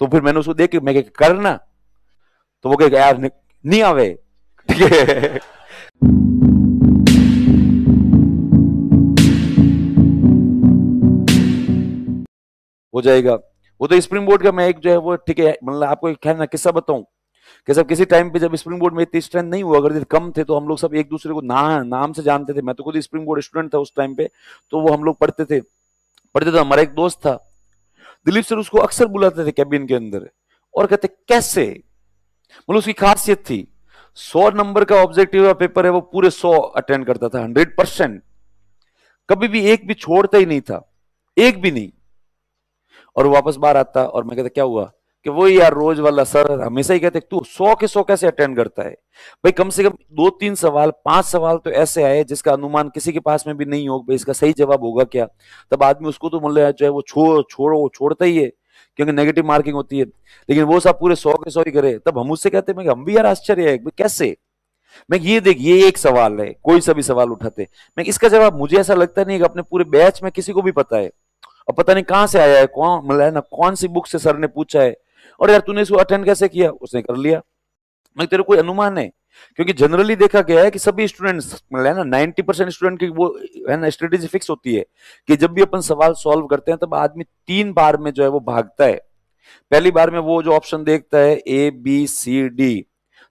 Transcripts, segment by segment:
तो फिर मैंने उसको देख मैं करना तो वो कह यार नहीं आवे, ठीक है। हो जाएगा वो तो स्प्रिंग बोर्ड का मैं एक जो है वो ठीक है। मतलब आपको खैर ना किस्सा बताऊं कि सब किसी टाइम पे जब स्प्रिंग बोर्ड में इतनी स्ट्रेंथ नहीं हुआ करती, कम थे, तो हम लोग सब एक दूसरे को नाम से जानते थे। मैं तो खुद स्प्रिंग बोर्ड स्टूडेंट था उस टाइम पे, तो वो हम लोग पढ़ते थे। हमारा एक दोस्त था दिलीप सर, उसको अक्सर बुलाते थे कैबिन के अंदर और कहते कैसे, मतलब उसकी खासियत थी 100 नंबर का ऑब्जेक्टिव का पेपर है वो पूरे 100 अटेंड करता था, 100%, कभी भी एक भी छोड़ता ही नहीं था, एक भी नहीं। और वापस बाहर आता और मैं कहता क्या हुआ कि वो यार रोज वाला सर हमेशा ही कहते तू 100 के 100 कैसे अटेंड करता है भाई। कम से कम 2-3 सवाल 5 सवाल तो ऐसे आए जिसका अनुमान किसी के पास में भी नहीं हो भाई इसका सही जवाब होगा क्या। तब आदमी उसको तो मतलब जो है वो छोड़ता ही है क्योंकि नेगेटिव मार्किंग होती है। लेकिन वो सब पूरे 100 के 100 ही करे। तब हम उससे कहते हैं हम भी यार आश्चर्य है कैसे। मैं ये देख ये एक सवाल है, कोई सा भी सवाल उठाते मैं इसका जवाब मुझे ऐसा लगता नहीं है अपने पूरे बैच में किसी को भी पता है। अब पता नहीं कहां से आया है, कौन मतलब ना कौन सी बुक से सर ने पूछा है और यार तूने इसको अटेंड कैसे किया। उसने कर लिया। मैं तेरे कोई अनुमान है क्योंकि जनरली देखा गया है कि सभी स्टूडेंट्स मतलब ना 90% स्टूडेंट की वो है ना स्ट्रेटेजी फिक्स होती है कि जब भी अपन सवाल सॉल्व करते हैं तब आदमी 3 बार में जो है वो भागता है। पहली बार में वो जो ऑप्शन देखता है A B C D,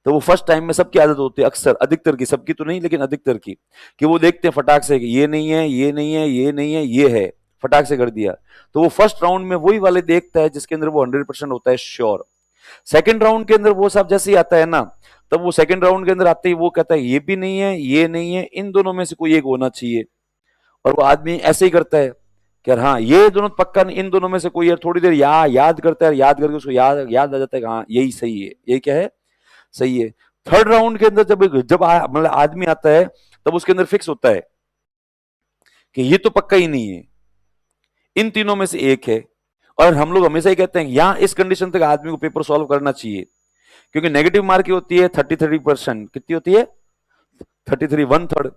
तो वो फर्स्ट टाइम में सबकी आदत होती है अक्सर, अधिकतर की, सबकी तो नहीं लेकिन अधिकतर की, कि वो देखते हैं फटाक से ये नहीं है, ये नहीं है, ये नहीं है, ये है, फटाक से कर दिया। तो वो फर्स्ट राउंड में वही वाले देखता है जिसके अंदर वो 100% होता है श्योर। सेकंड राउंड के अंदर वो सब जैसे ही आता है ना, तब वो सेकंड राउंड के अंदर आते ही वो कहता है ये भी नहीं है, ये नहीं है, इन दोनों में से कोई एक होना चाहिए। और वो आदमी ऐसे ही करता है कि हाँ ये दोनों पक्का नहीं, इन दोनों में से कोई, यार थोड़ी देर याद करता है, याद करके उसको याद आ जाता है हाँ यही सही है, यही क्या है सही है। थर्ड राउंड के अंदर जब मतलब आदमी आता है तब उसके अंदर फिक्स होता है कि ये तो पक्का ही नहीं है, इन तीनों में से एक है। और हम लोग हमेशा ही कहते हैं यहां इस कंडीशन तक आदमी को पेपर सॉल्व करना चाहिए क्योंकि नेगेटिव मार्किंग होती है 33%, कितनी होती है 33, 1/3।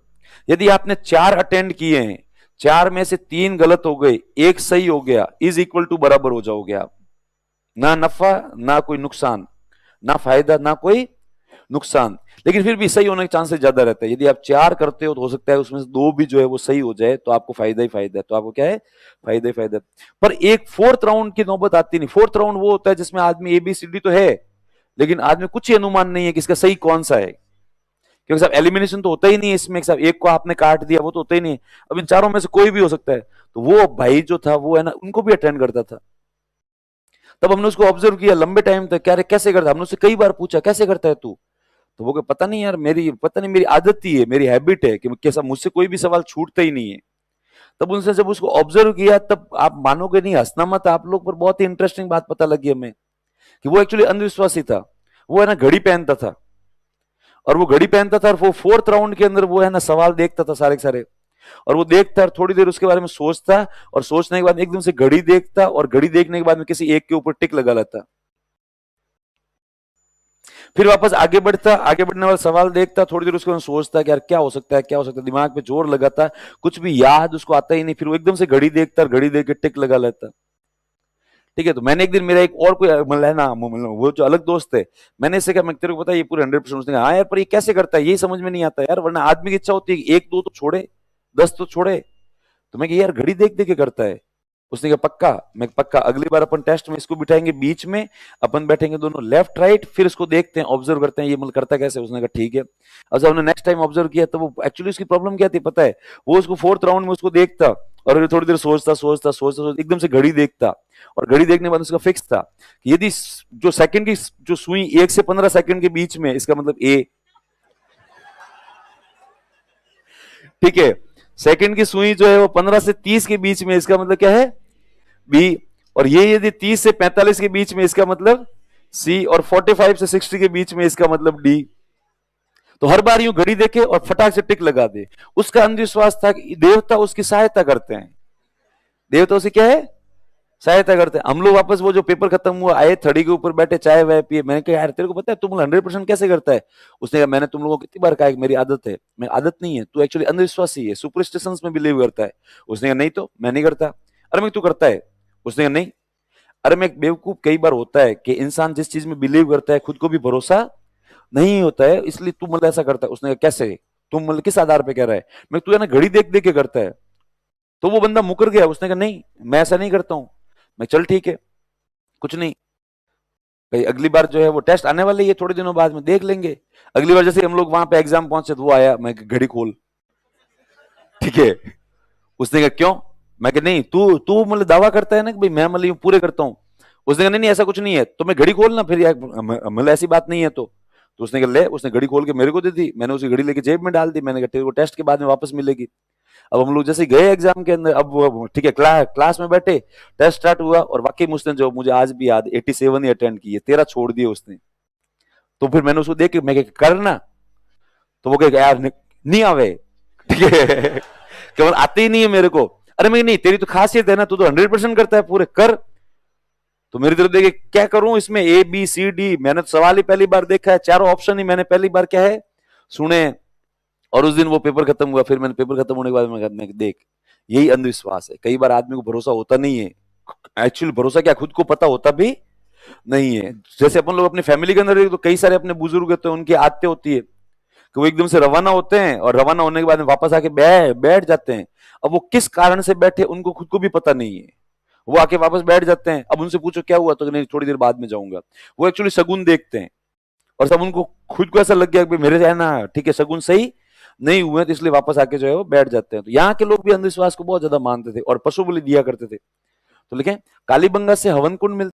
यदि आपने 4 अटेंड किए हैं, 4 में से 3 गलत हो गए, 1 सही हो गया, इज इक्वल टू बराबर हो जाओगे आप। ना नफा ना कोई नुकसान, ना फायदा ना कोई नुकसान, लेकिन फिर भी सही होने के चांसेस ज्यादा रहते हैं। यदि आप 4 करते हो तो हो सकता है उसमें से 2 भी जो है वो सही हो जाए, तो आपको फायदा ही फायदा है। तो आपको क्या है फायदा ही फायदा। पर एक फोर्थ राउंड की नौबत आती नहीं। फोर्थ राउंड वो होता है जिसमें आदमी ABCD तो है लेकिन आदमी कुछ ही अनुमान नहीं है कि इसका सही कौन सा है, क्योंकि साहब एलिमिनेशन तो होता ही नहीं है इसमें, साहब एक को आपने काट दिया वो तो होता ही नहीं है। अब इन चारों में से कोई भी हो सकता है। तो वो भाई जो था वो है ना उनको भी अटेंड करता था। तब हमने उसको ऑब्जर्व किया लंबे टाइम तक, क्या कैसे करता। हमने उससे कई बार पूछा कैसे करता है तू, तो वो पता नहीं यार मेरी आदत ही है, मेरी हैबिट है कि कैसा मुझसे कोई भी सवाल छूटता ही नहीं है। तब उनसे जब उसको ऑब्जर्व किया तब आप मानोगे नहीं, हंसना मत आप लोग, पर बहुत ही इंटरेस्टिंग बात पता लगी हमें कि वो एक्चुअली अंधविश्वासी था। वो है ना घड़ी पहनता था और वो घड़ी पहनता था और वो फोर्थ राउंड के अंदर वो है ना सवाल देखता था सारे के सारे, और वो देखता और थोड़ी देर उसके बारे में सोचता और सोचने के बाद एकदम से घड़ी देखता और घड़ी देखने के बाद में किसी एक के ऊपर टिक लगा लेता। फिर वापस आगे बढ़ता, आगे बढ़ने वाला सवाल देखता, थोड़ी देर उसके बाद सोचता कि यार क्या हो सकता है, क्या हो सकता है, दिमाग पे जोर लगाता, कुछ भी याद उसको आता ही नहीं। फिर वो एकदम से घड़ी देखता और घड़ी देख के टिक लगा लेता, ठीक है। तो मैंने एक दिन मेरा एक और कोई मतलब वो जो अलग दोस्त है, मैंने इससे कहा मैं तेरे को पता है ये पूरे 100% उसने कहा हाँ यार पर ये कैसे करता है यही समझ में नहीं आता यार, वरना आदमी की इच्छा होती है 1-2 तो छोड़े, 10 तो छोड़े। तो मैं यार घड़ी देख देख के करता है। उसने कहा पक्का, मैं पक्का अगली बार अपन टेस्ट में इसको बिठाएंगे बीच में, अपन बैठेंगे दोनों लेफ्ट राइट, फिर इसको देखते हैं ऑब्जर्व करते हैं ये मतलब करता कैसे। उसने कहा ठीक है। अब जब हमने नेक्स्ट टाइम ऑब्जर्व किया तो वो एक्चुअली उसकी प्रॉब्लम क्या थी पता है, वो उसको फोर्थ राउंड में उसको देखता और थोड़ी देर सोचता सोचता सोचता एकदम से घड़ी देखता और घड़ी देखने के बाद उसका फिक्स था कि यदि जो सेकंड की जो सुई 1 से 15 सेकंड के बीच में, इसका मतलब ए, ठीक है। सेकंड की सुई जो है वो 15 से 30 के बीच में, इसका मतलब क्या है बी। और ये यदि 30 से 45 के बीच में, इसका मतलब सी। और 45 से 60 के बीच में, इसका मतलब डी। तो हर बार यूं घड़ी देखे और फटाक से टिक लगा दे। उसका अंधविश्वास था कि देवता उसकी सहायता करते हैं, देवता उसे क्या है सहायता करते हैं। हम लोग वापस वो जो पेपर खत्म हुआ आए, थड़ी के ऊपर बैठे, चाय वाय पिए। मैंने कहा यार तेरे को पता है तुम 100% कैसे करता है। उसने कहा मैंने तुम लोगों को कितनी बार कहा मेरी आदत है। मैं आदत नहीं है, तू एक्चुअली अंधविश्वासी है, सुपरस्टिशंस में बिलीव करता है। उसने कहा नहीं तो मैं नहीं करता। अरे मैं तू करता है। उसने कहा नहीं। अरे मैं बेवकूफ, कई बार होता है कि इंसान जिस चीज में बिलीव करता है खुद को भी भरोसा नहीं होता है, इसलिए तू मतलब ऐसा करता है। उसने कहा कैसे, तुम मतलब किस आधार पे कह रहा है? मैं तू है ना घड़ी देख देख के करता है। तो वो बंदा मुकर गया, उसने कहा नहीं मैं ऐसा नहीं करता हूं। मैं चल ठीक है कुछ नहीं, भाई अगली बार जो है वो टेस्ट आने वाले ये थोड़े दिनों बाद में देख लेंगे। अगली बार जैसे हम लोग वहां पे एग्जाम पहुंचे तो वो आया, मैं घड़ी खोल, ठीक है। उसने कहा क्यों? मैं कहा नहीं तू मतलब दावा करता है ना कि भाई मैं मतलब पूरे करता हूँ। उसने कहा नहीं ऐसा कुछ नहीं है, तो मैं घड़ी खोल ना फिर यार, मतलब ऐसी बात नहीं है। तो उसने कहा ले, उसने घड़ी खोल के मेरे को दे दी, मैंने उसी घड़ी लेके जेब में डाल दी। मैंने कहा तेरे को टेस्ट के बाद में वापस मिलेगी। अब हम लोग जैसे गए एग्जाम के अंदर, अब ठीक है क्लास में बैठे, टेस्ट स्टार्ट हुआ और वाकई मुझसे जो मुझे आज भी याद 87 ही अटेंड किए, 13 छोड़ दिए उसने। तो फिर मैंने उसको देख के मैं करना, तो वो कह यार नहीं आवे, ठीक है केवल आते ही नहीं है मेरे को। अरे मैं नहीं, तेरी तो खासियत है ना, तू तो 100% करता है पूरे कर। तो मेरी तरफ देखे क्या करूं इसमें, ए बी सी डी, मैंने तो सवाल ही पहली बार देखा है, चारों ऑप्शन ही मैंने पहली बार क्या है सुने। और उस दिन वो पेपर खत्म हुआ, फिर मैंने पेपर खत्म होने के बाद मैंने देख यही अंधविश्वास है। कई बार आदमी को भरोसा होता नहीं है, एक्चुअल भरोसा क्या खुद को पता होता भी नहीं है। जैसे अपन लोग अपनी फैमिली के अंदर तो कई सारे अपने बुजुर्ग होते हैं, उनकी आदतें होती है कि वो एकदम से रवाना होते हैं और रवाना होने के बाद वापस आके बैठ जाते हैं। अब वो किस कारण से बैठे उनको खुद को भी पता नहीं है, वो आके वापस बैठ जाते हैं। अब उनसे पूछो क्या हुआ, तो नहीं थोड़ी देर बाद में जाऊंगा। वो एक्चुअली शगुन देखते हैं और सब उनको खुद को ऐसा लग गया कि मेरे है ना ठीक है शगुन सही नहीं हुए, तो इसलिए वापस आके जो है वो बैठ जाते हैं। तो यहाँ के लोग भी अंधविश्वास को बहुत ज्यादा मानते थे और पशु बलि दिया करते थे। तो लिखें कालीबंगा से हवन कुंड मिलता